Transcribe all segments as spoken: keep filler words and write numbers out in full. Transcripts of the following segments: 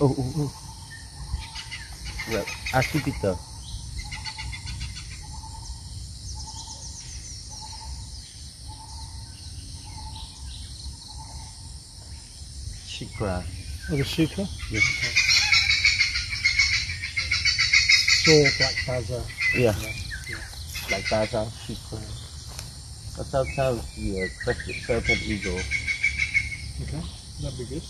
Oh, oh, oh. Well, actually, Peter. Shikra. Oh, the Shikra? Yes. So, Black Bazaar. Yeah. Black Bazaar, Shikra. That's outside the serpent eagle. Okay, that'd be good.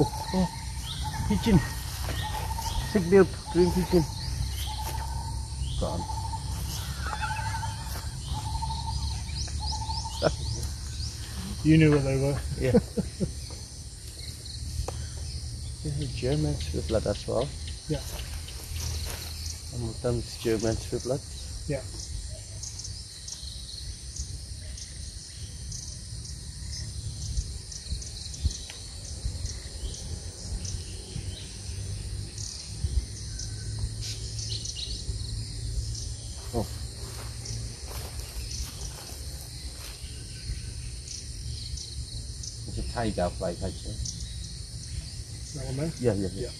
Oh, oh, pigeon. Sick milk, green pigeon. Gone. You knew where they were. Yeah. There's a German swiftlet as well. Yeah. And we've done German swiftlet. Yeah. Tiger fly catcher. That one there? Yeah, yeah, yeah.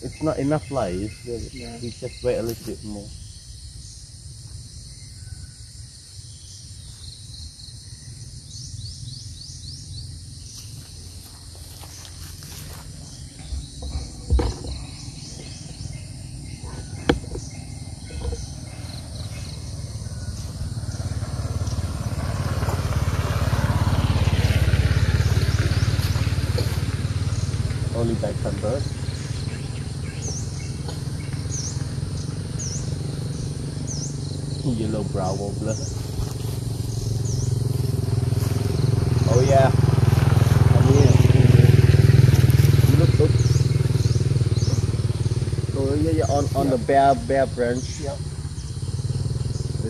It's not enough flies, yeah. We just wait a little bit more. Only back from bird. Yellow-browed warbler. Oh yeah. Come here. Look, look. So yeah, yeah, on, on yeah. the bare bare branch. Yep.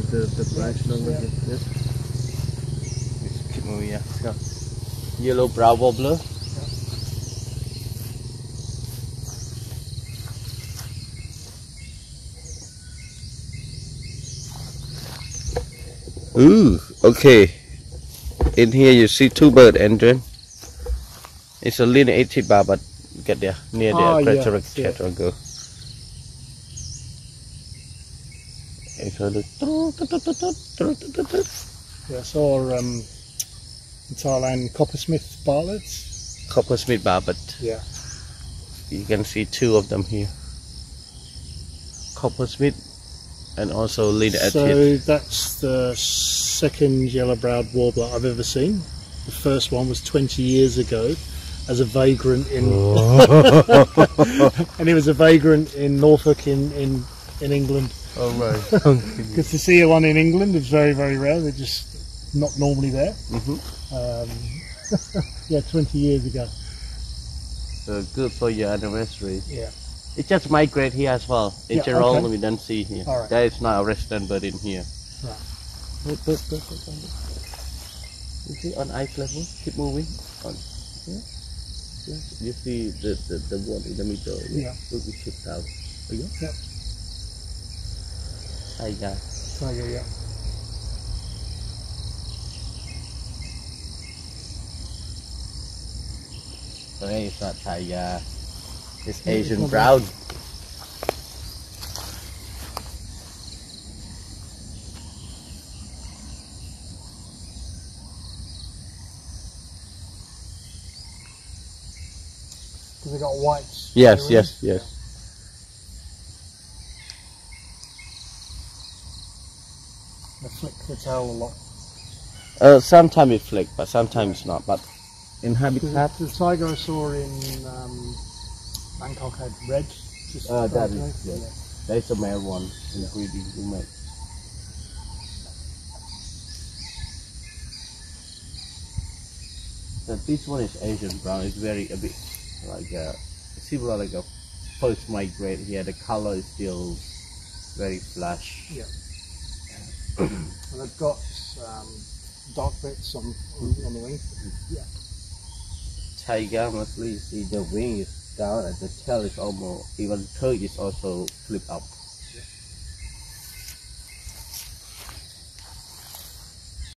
The, the branch yeah. number yeah. is this. Just keep moving, yeah. Let's go. Yellow-browed warbler. Ooh, okay. In here you see two bird engine. It's a lineated barbet. Get there, near there, oh, crater yeah, yeah. go. It's a yeah, I saw um, in Thailand Coppersmith Barbets. Coppersmith Barbet. Yeah. You can see two of them here. Coppersmith. And also lead at So it. That's the second yellow-browed warbler I've ever seen. The first one was twenty years ago as a vagrant in and he was a vagrant in Norfolk in in, in England. Oh right. Because to see one in England is very very rare. They're just not normally there. Mm-hmm. um, yeah, twenty years ago. So good for your anniversary. Yeah. It just migrates here as well. In yeah, general, okay. we don't see here. Right. There is not a resident bird in here. Right. Look, look, look, look, look. You see on eye level, keep moving. On. Yeah. Yeah. You see the, the, the one in the middle will yeah. be shipped out. Are you? Yep. Tiger. Tiger, yeah. No, it's not tiger. It's Asian brown. Because they got whites. Yes, yes, yes. They flick the tail a lot. Uh, sometimes it flick, but sometimes not. But in habitat, the tiger I saw in. Um, Bangkok had red. Just uh, that is, yeah. Yeah. That's the male one, including yeah. the male. So this one is Asian brown. It's very a bit like a similar like a post-migrate here. The color is still very flash. Yeah. And I've got um, dark bits on, on, on the wing. Yeah. Tiger mostly. You see the wing is down and the tail is almost even the tail is also flipped up.